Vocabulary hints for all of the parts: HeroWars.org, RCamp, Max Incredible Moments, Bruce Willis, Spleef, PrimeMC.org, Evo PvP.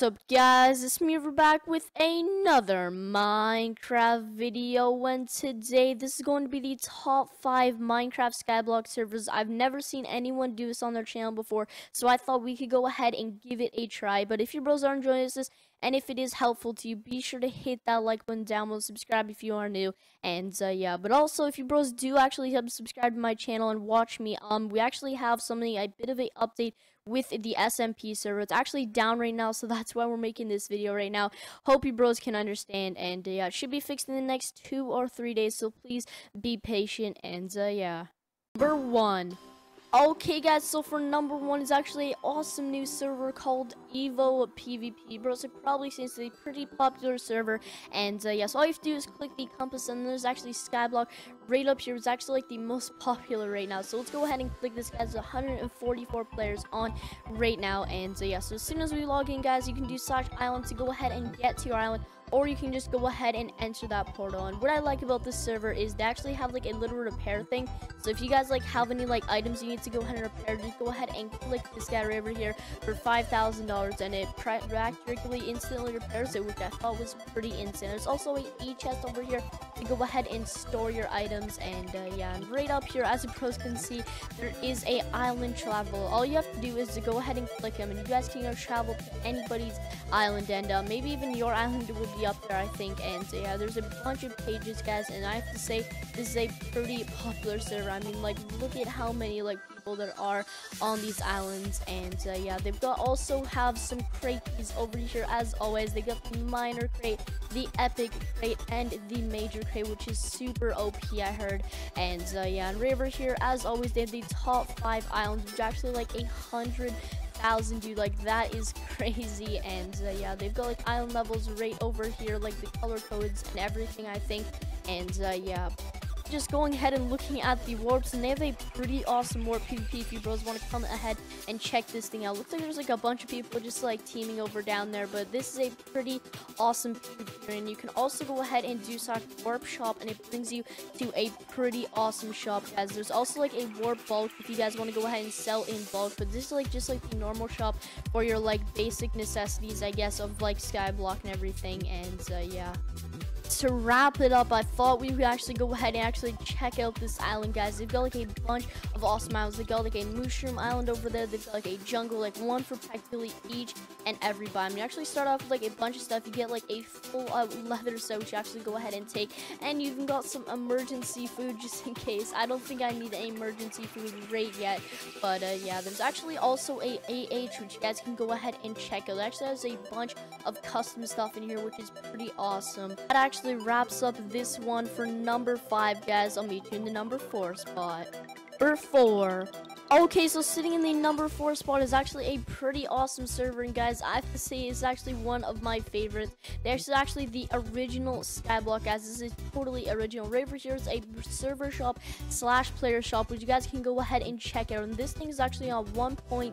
What's up, guys? It's me. We're back with another Minecraft video, and today this is going to be the top 5 Minecraft Skyblock servers. I've never seen anyone do this on their channel before, so I thought we could go ahead and give it a try. But if you bros are enjoying this, and if it is helpful to you, be sure to hit that like button down below, subscribe if you are new, and yeah. But also, if you bros do actually subscribe to my channel and watch me, we actually have a bit of an update with the SMP server. It's actually down right now, so that's why we're making this video right now. Hope you bros can understand, and yeah, it should be fixed in the next 2 or 3 days, so please be patient, and yeah. Number 1. Okay, guys, so for number 1 is actually an awesome new server called Evo PvP. Bros, it probably seems to be a pretty popular server, and yeah, so all you have to do is click the compass, and there's actually Skyblock right up here. It's actually like the most popular right now, so let's go ahead and click this, guys. 144 players on right now, and yeah, so as soon as we log in, guys, you can do search island to go ahead and get to your island, or you can just go ahead and enter that portal. And what I like about this server is they actually have like a little repair thing, so if you guys like have any like items you need to go ahead and repair, just go ahead and click this guy right over here for $5,000, and it practically instantly repairs it, which I thought was pretty insane. There's also a chest over here to go ahead and store your items, and yeah, and right up here, as the pros can see, there is a island travel. All you have to do is to go ahead and click them, and you guys can go travel to anybody's island, and maybe even your island will be up there, I think. And yeah, there's a bunch of pages, guys, and I have to say this is a pretty popular server. I mean, like, look at how many like people there are on these islands. And yeah, they've got also have some crates over here. As always, they got the minor crate, the epic crate, and the major crate, which is super OP, I heard. And yeah, and right over here, as always, they have the top 5 islands, which is actually like 100,000, dude. Like, that is crazy. And yeah, they've got like island levels right over here, like the color codes and everything, I think. And yeah, just going ahead and looking at the warps, and they have a pretty awesome warp PvP if you bros want to come ahead and check this thing out. Looks like there's like a bunch of people just like teaming over down there, but this is a pretty awesome PvP. And you can also go ahead and do some warp shop, and it brings you to a pretty awesome shop, guys. There's also like a warp bulk if you guys want to go ahead and sell in bulk, but this is like just like the normal shop for your like basic necessities, I guess, of like Skyblock and everything. And yeah, to wrap it up, I thought we would actually go ahead and actually check out this island, guys. They've got like a bunch of awesome islands. They've got like a mushroom island over there. They've got like a jungle, like one for practically each and every biome. You actually start off with like a bunch of stuff. You get like a full leather soak to actually go ahead and take, and you've even got some emergency food just in case. I don't think I need an emergency food right yet, but yeah, there's actually also a AH which you guys can go ahead and check out. It actually has a bunch of custom stuff in here, which is pretty awesome. That actually wraps up this one for number 5, guys. I'll meet you in the number 4 spot. Number 4. Okay, so sitting in the number 4 spot is actually a pretty awesome server, and guys, I have to say it's actually one of my favorites. There's actually the original Skyblock, guys. This is totally original. Right over here is a server shop slash player shop, which you guys can go ahead and check out. And this thing is actually on 1.10,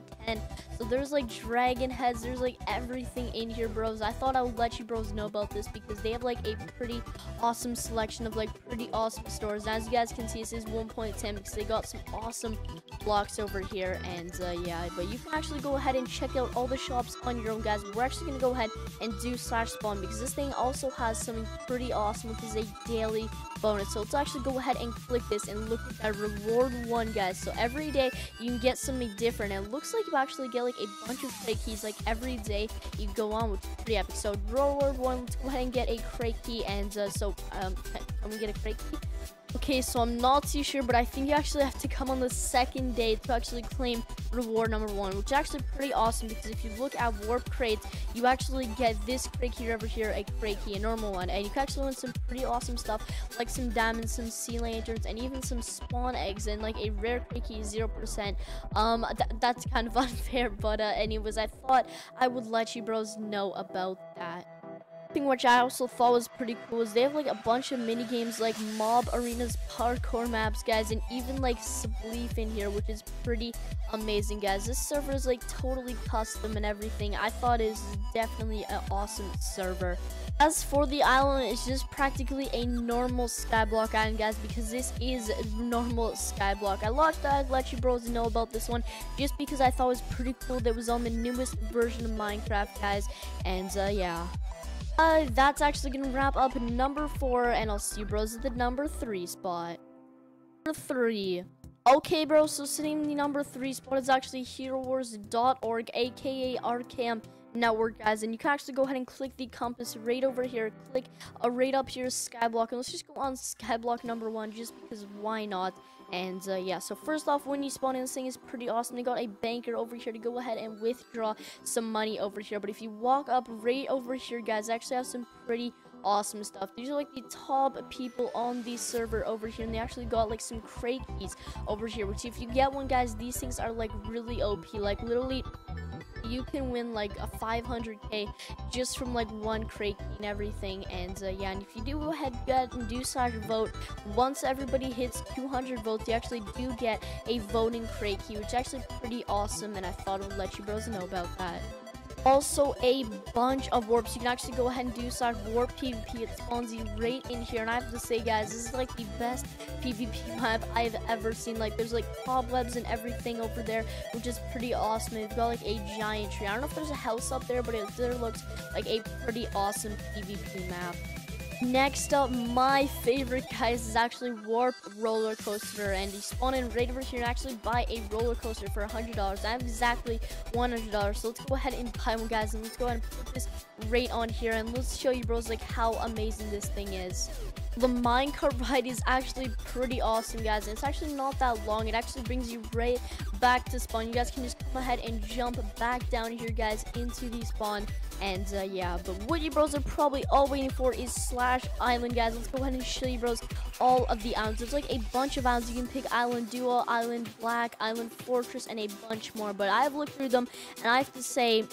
so there's like dragon heads, there's like everything in here, bros. I thought I would let you bros know about this because they have like a pretty awesome selection of like pretty awesome stores. And as you guys can see, this is 1.10 because they got some awesome blocks over here. And yeah, but you can actually go ahead and check out all the shops on your own, guys. We're actually gonna go ahead and do slash spawn because this thing also has something pretty awesome, which is a daily bonus. So let's actually go ahead and click this and look at that reward one, guys. So every day you can get something different, and it looks like you actually get like a bunch of crate keys like every day you go on, which is pretty epic. So reward one, let's go ahead and get a crate key. And can we get a crate key? Okay, so I'm not too sure, but I think you actually have to come on the 2nd day to actually claim reward number 1, which is actually pretty awesome because if you look at warp crates, you actually get this crate here over here, a crate key, a normal one, and you can actually win some pretty awesome stuff like some diamonds, some sea lanterns, and even some spawn eggs, and like a rare crate key, 0%. That's kind of unfair, but anyways, I thought I would let you bros know about that. thing which I also thought was pretty cool is they have like a bunch of mini games like mob arenas, parkour maps, guys, and even like Spleef in here, which is pretty amazing, guys. This server is like totally custom and everything. I thought it was definitely an awesome server. As for the island, it's just practically a normal Skyblock island, guys, because this is normal Skyblock. I launched that, I'd let you bros know about this one just because I thought it was pretty cool that it was on the newest version of Minecraft, guys, and yeah. That's actually gonna wrap up number 4, and I'll see you bros at the number 3 spot. Number 3. Okay, bro, so sitting in the number 3 spot is actually HeroWars.org, aka RCamp network, guys, and you can actually go ahead and click the compass right over here, click right up here, Skyblock, and let's just go on Skyblock number 1 just because why not. And yeah, so first off, when you spawn in, this thing is pretty awesome. They got a banker over here to go ahead and withdraw some money over here, but if you walk up right over here, guys, I actually have some pretty awesome stuff. These are like the top people on the server over here, and they actually got like some crate keys over here, which if you get one, guys, these things are like really OP. Like literally you can win like a 500k just from like one crate and everything. And yeah, and if you do go ahead and do slash vote, once everybody hits 200 votes, you actually do get a voting crate key, which is actually pretty awesome, and I thought I would let you bros know about that. Also a bunch of warps. You can actually go ahead and do slash warp PvP. It spawns you right in here, and I have to say, guys, this is like the best PvP map I've ever seen. Like there's like cobwebs and everything over there, which is pretty awesome. We've got like a giant tree. I don't know if there's a house up there, but it there looks like a pretty awesome PvP map. Next up, my favorite, guys, is actually Warp Roller Coaster, and you spawn in right over here and actually buy a roller coaster for $100. I have exactly $100, so let's go ahead and buy one, guys, and let's go ahead and put this right on here, and let's show you bros like how amazing this thing is. The minecart ride is actually pretty awesome, guys, and it's actually not that long. It actually brings you right back to spawn. You guys can just come ahead and jump back down here, guys, into the spawn. And yeah, but what you bros are probably all waiting for is slash island, guys. Let's go ahead and show you bros all of the islands. There's like a bunch of islands. You can pick Island Duo, Island Black, Island Fortress, and a bunch more, but I've looked through them, and I have to say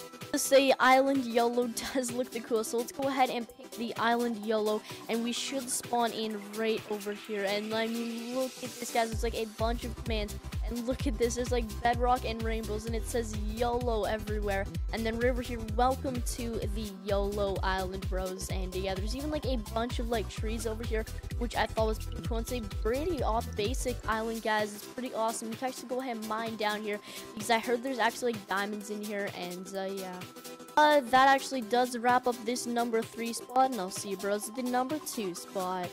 Island Yolo does look the coolest. So let's go ahead and pick the Island Yolo, and we should spawn in right over here. And I mean, look at this, guys. It's like a bunch of commands, and look at this. There's like bedrock and rainbows, and it says YOLO everywhere. And then right over here, welcome to the YOLO Island, bros. And yeah, there's even like a bunch of like trees over here, which I thought was pretty cool. It's a pretty off basic island, guys. It's pretty awesome. You can actually go ahead and mine down here, because I heard there's actually like diamonds in here. And yeah. That actually does wrap up this number 3 spot, and I'll see you bros at the number 2 spot.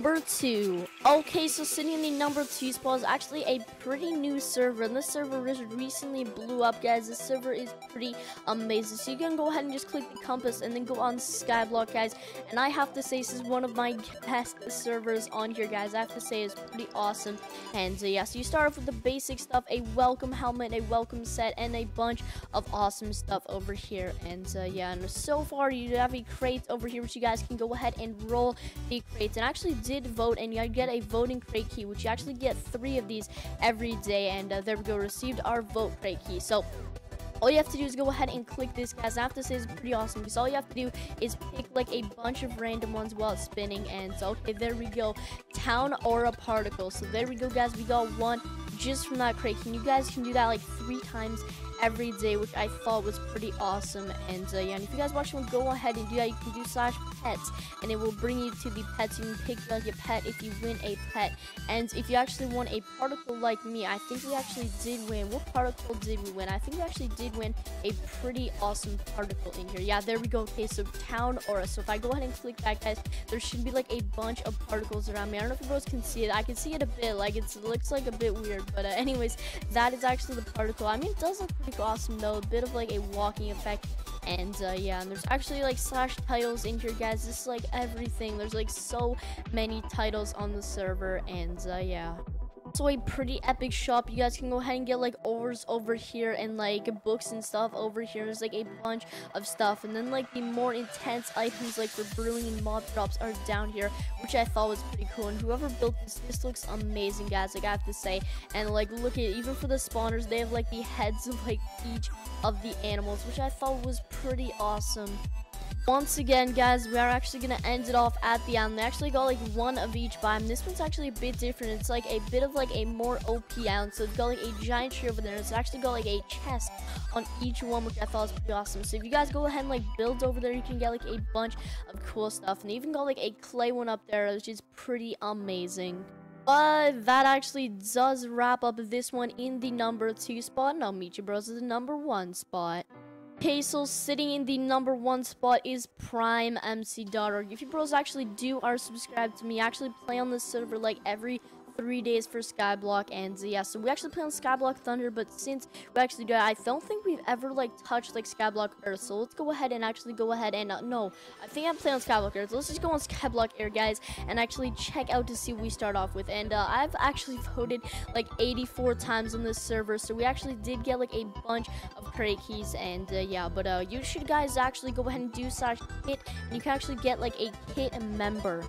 Number 2. Okay, so sitting in the number 2 spot is actually a pretty new server, and this server recently blew up, guys. This server is pretty amazing. So you can go ahead and just click the compass and then go on Skyblock, guys. And I have to say, this is one of my best servers on here, guys. I have to say it's pretty awesome. And yeah, so you start off with the basic stuff, a welcome helmet, a welcome set, and a bunch of awesome stuff over here. And yeah, and so far you have a crate over here, which you guys can go ahead and roll the crates. And I actually did vote, and you get a voting crate key, which you actually get 3 of these every day. And there we go, received our vote crate key. So all you have to do is go ahead and click this, guys. I have to say it's pretty awesome, because all you have to do is pick like a bunch of random ones while it's spinning. And so, okay, there we go, town aura particle. So there we go, guys, we got 1 just from that crate, and you guys can do that like 3 times every day, which I thought was pretty awesome. And yeah, and if you guys watch them, go ahead and do that. You can do slash pets, and it will bring you to the pets. You can pick like your pet if you win a pet. And if you actually won a particle like me, I think we actually did win. What particle did we win? I think we actually did win a pretty awesome particle in here. Yeah, there we go. Okay, so town aura. So if I go ahead and click that, guys, there should be like a bunch of particles around me. I don't know if you guys can see it. I can see it a bit, like it looks like a bit weird, but anyways, that is actually the particle. I mean, it does look pretty awesome though, a bit of like a walking effect. And yeah, and there's actually like slash titles in here, guys. This is like everything. There's like so many titles on the server. And yeah, so a pretty epic shop. You guys can go ahead and get like ores over here, and like books and stuff over here. There's like a bunch of stuff, and then like the more intense items like for brewing and mob drops are down here, which I thought was pretty cool. And whoever built this looks amazing, guys, like I have to say. And like look at it, even for the spawners, they have like the heads of like each of the animals, which I thought was pretty awesome. Once again, guys, we are actually going to end it off at the end. They actually got like one of each biome. This one's actually a bit different. It's like a bit of like a more OP island. So it's got like a giant tree over there. It's actually got like a chest on each one, which I thought was pretty awesome. So if you guys go ahead and like build over there, you can get like a bunch of cool stuff. And they even got like a clay one up there, which is pretty amazing. But that actually does wrap up this one in the number 2 spot. And I'll meet you bros in the number 1 spot. Okay, so sitting in the number 1 spot is PrimeMC.org. If you bros actually are subscribed to me, I actually play on this server like every 3 days for Skyblock, and yeah, so we actually play on Skyblock Thunder, but since we actually do, I don't think we've ever like touched like Skyblock Earth. So let's go ahead and no, I think I'm playing on Skyblock Earth. So let's just go on Skyblock Air, guys, and actually check out to see what we start off with. And I've actually voted like 84 times on this server, so we actually did get like a bunch of crate keys. And yeah, but you should guys actually go ahead and do /kit, and you can actually get like a kit member.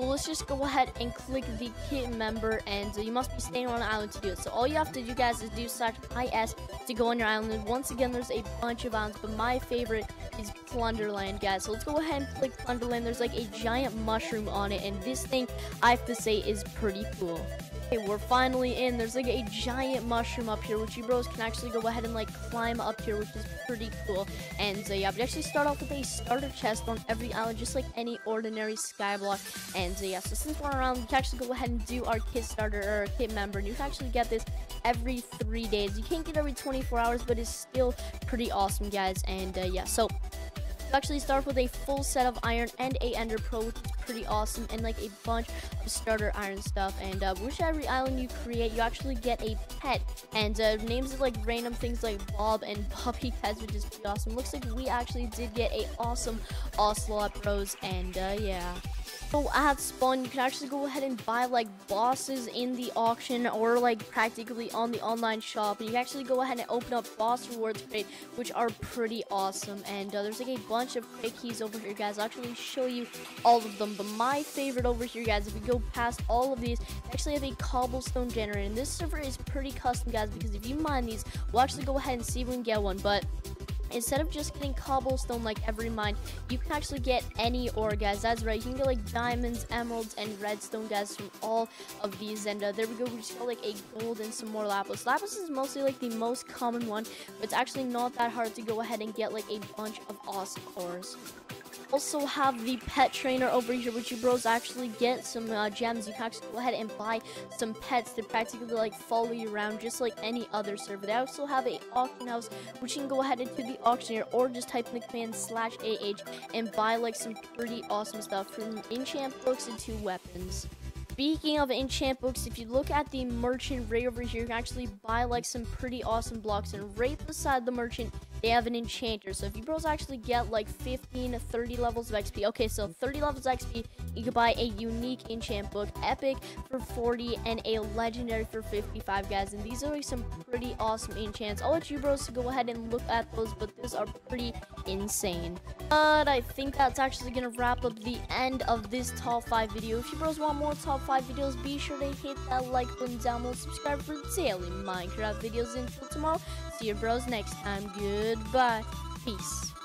Well, let's just go ahead and click the kit member, and you must be staying on an island to do it. So all you have to do, guys, is do /is to go on your island. And once again, there's a bunch of islands, but my favorite is Plunderland, guys. So let's go ahead and click Plunderland. There's like a giant mushroom on it, and this thing, I have to say, is pretty cool. Okay, we're finally in. There's like a giant mushroom up here, which you bros can actually go ahead and like climb up here, which is pretty cool. And yeah, we actually start off with a starter chest on every island, just like any ordinary skyblock. And yeah, so since we're around, we can actually go ahead and do our kit starter or kit member, and you can actually get this every 3 days. You can't get every 24 hours, but it's still pretty awesome, guys. And yeah, so you actually start with a full set of iron and a ender pearl, which is pretty awesome, and like a bunch of starter iron stuff. And which every island you create, you actually get a pet, and names of like random things like Bob and Puppy Pets, which is pretty awesome. Looks like we actually did get a awesome Ocelot, bros. And yeah. So at spawn, you can actually go ahead and buy like bosses in the auction or like practically on the online shop, and you can actually go ahead and open up boss rewards crate, which are pretty awesome. And there's like a bunch of crate keys over here, guys. I'll actually show you all of them, but my favorite over here, guys, if we go past all of these, I actually have a cobblestone generator, and this server is pretty custom, guys, because if you mine these, we'll actually go ahead and see if we can get one. But instead of just getting cobblestone like every mine, you can actually get any ore, guys. That's right, you can get like diamonds, emeralds, and redstone, guys, from all of these. And there we go, we just got like a gold and some more lapis. Lapis is mostly like the most common one, but it's actually not that hard to go ahead and get like a bunch of awesome ores. Also have the pet trainer over here, which you bros actually get some gems. You can actually go ahead and buy some pets that practically like follow you around, just like any other server. They also have a auction house, which you can go ahead into the auctioneer, or just type in the command /ah and buy like some pretty awesome stuff, from enchant books into weapons. Speaking of enchant books, if you look at the merchant right over here, you can actually buy like some pretty awesome blocks, and right beside the merchant they have an enchanter. So if you bros actually get like 15 to 30 levels of XP, okay, so 30 levels of XP, you can buy a unique enchant book, epic for 40 and a legendary for 55, guys. And these are like some pretty awesome enchants. I'll let you bros to go ahead and look at those, but these are pretty insane. But I think that's actually gonna wrap up the end of this top 5 video. If you bros want more top 5 videos, be sure to hit that like button down below, subscribe for daily Minecraft videos. Until tomorrow, see you bros next time. Goodbye. Peace.